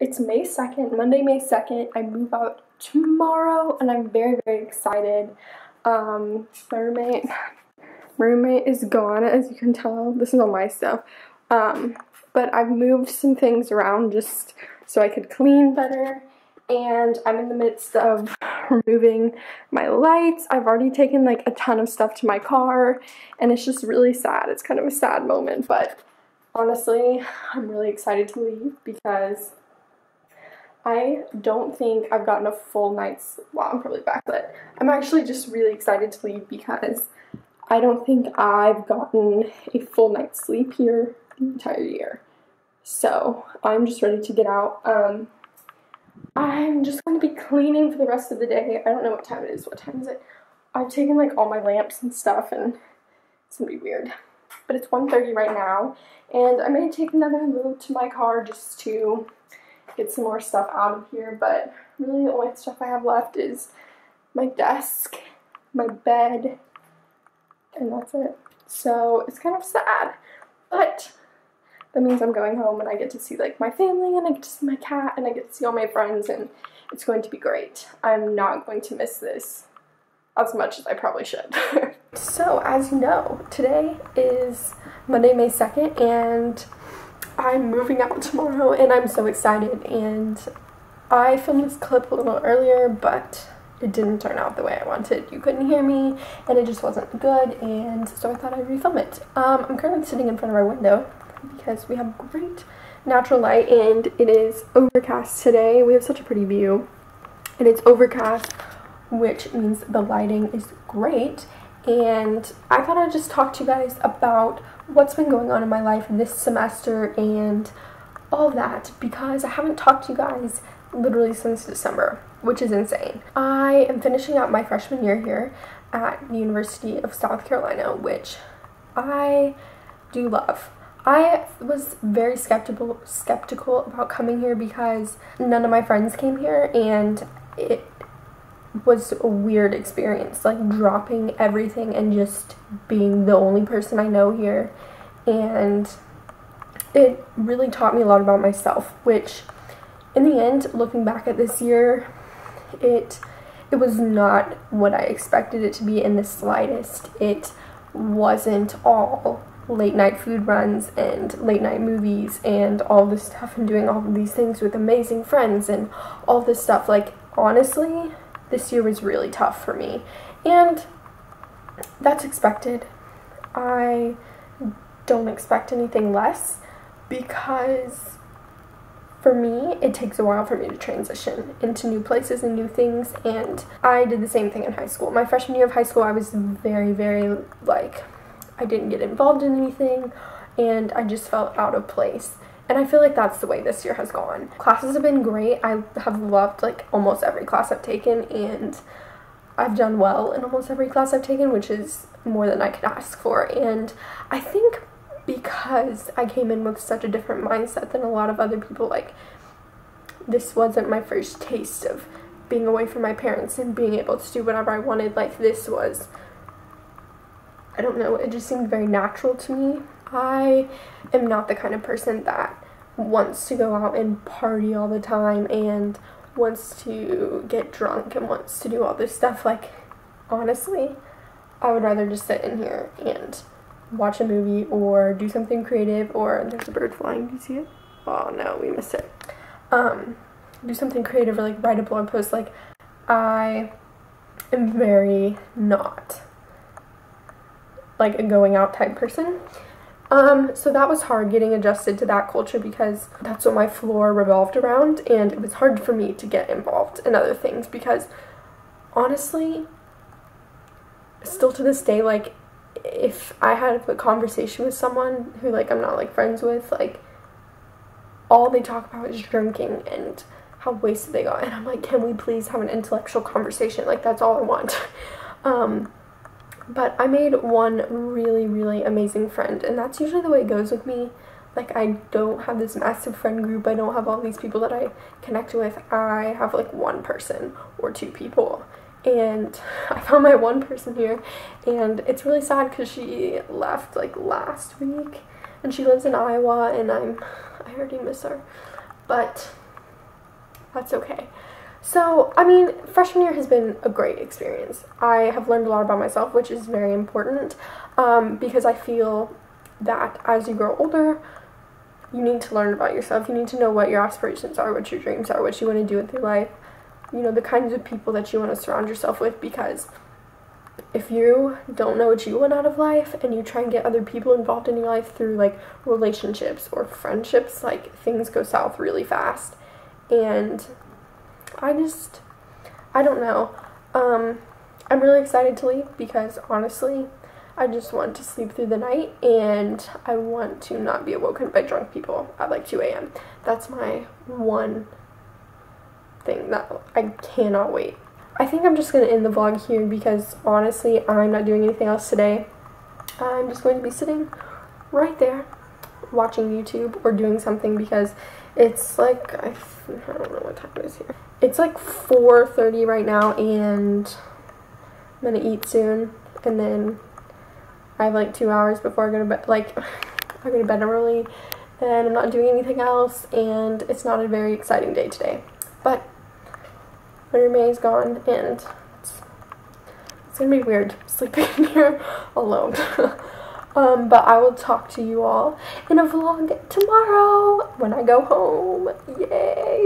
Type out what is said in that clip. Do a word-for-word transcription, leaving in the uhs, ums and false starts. It's May second, Monday, May second. I move out tomorrow and I'm very, very excited. Um, my roommate, my roommate is gone, as you can tell. This is all my stuff. Um, but I've moved some things around just so I could clean better. And I'm in the midst of removing my lights. I've already taken like a ton of stuff to my car and it's just really sad. It's kind of a sad moment, but honestly, I'm really excited to leave because I don't think I've gotten a full night's, well, I'm probably backlit. I'm actually just really excited to leave because I don't think I've gotten a full night's sleep here the entire year. So I'm just ready to get out. Um, I'm just going to be cleaning for the rest of the day. I don't know what time it is. What time is it? I've taken like all my lamps and stuff and it's going to be weird. But it's one thirty right now and I'm going to take another load to my car just to get some more stuff out of here. But really the only stuff I have left is my desk, my bed, and that's it. So it's kind of sad. But that means I'm going home and I get to see like my family and I get to see my cat and I get to see all my friends and it's going to be great. I'm not going to miss this as much as I probably should. So as you know, today is Monday, May second and I'm moving out tomorrow and I'm so excited, and I filmed this clip a little earlier but it didn't turn out the way I wanted. You couldn't hear me and it just wasn't good, and so I thought I'd refilm it. Um, I'm currently sitting in front of our window because we have great natural light and it is overcast today. We have such a pretty view and it's overcast, which means the lighting is great. And I thought I'd just talk to you guys about what's been going on in my life this semester and all that, because I haven't talked to you guys literally since December, which is insane. I am finishing out my freshman year here at the University of South Carolina, which I do love. I was very skeptical skeptical about coming here because none of my friends came here and it was a weird experience, like dropping everything and just being the only person I know here, and it really taught me a lot about myself, which in the end, looking back at this year, it it was not what I expected it to be in the slightest. It wasn't all late night food runs and late night movies and all this stuff and doing all of these things with amazing friends and all this stuff. Like, honestly, this year was really tough for me, and that's expected. I don't expect anything less because for me, it takes a while for me to transition into new places and new things, and I did the same thing in high school. My freshman year of high school, I was very, very, like, I didn't get involved in anything, and I just felt out of place. And I feel like that's the way this year has gone. Classes have been great. I have loved like almost every class I've taken, and I've done well in almost every class I've taken, which is more than I could ask for. And I think because I came in with such a different mindset than a lot of other people, like this wasn't my first taste of being away from my parents and being able to do whatever I wanted. Like this was, I don't know, it just seemed very natural to me. I am not the kind of person that wants to go out and party all the time and wants to get drunk and wants to do all this stuff. Like, honestly, I would rather just sit in here and watch a movie or do something creative, or there's a bird flying, do you see it? Oh no, we missed it. Um, do something creative or like write a blog post. Like, I am very not like a going out type person. Um, so that was hard, getting adjusted to that culture, because that's what my floor revolved around, and it was hard for me to get involved in other things because, honestly, still to this day, like, if I had a conversation with someone who, like, I'm not, like, friends with, like, all they talk about is drinking and how wasted they got, and I'm like, can we please have an intellectual conversation? Like, that's all I want. um... But I made one really, really amazing friend, and that's usually the way it goes with me. Like, I don't have this massive friend group. I don't have all these people that I connect with. I have, like, one person or two people. And I found my one person here, and it's really sad because she left, like, last week. And she lives in Iowa, and I'm, I already miss her. But That's okay. So, I mean, freshman year has been a great experience. I have learned a lot about myself, which is very important, um, because I feel that as you grow older, you need to learn about yourself. You need to know what your aspirations are, what your dreams are, what you want to do with your life, you know, the kinds of people that you want to surround yourself with, because if you don't know what you want out of life and you try and get other people involved in your life through, like, relationships or friendships, like, things go south really fast. And I just, I don't know, um, I'm really excited to leave because, honestly, I just want to sleep through the night, and I want to not be awoken by drunk people at, like, two A M That's my one thing that I cannot wait. I think I'm just going to end the vlog here because, honestly, I'm not doing anything else today. I'm just going to be sitting right there watching YouTube or doing something because it's like, I, I don't know what time it is here. It's like four thirty right now, and I'm going to eat soon, and then I have like two hours before I go to bed. Like, I go to bed early, and I'm not doing anything else, and it's not a very exciting day today. But Winter May is gone, and it's, it's gonna be weird sleeping here alone. um, but I will talk to you all in a vlog tomorrow when I go home. Yay!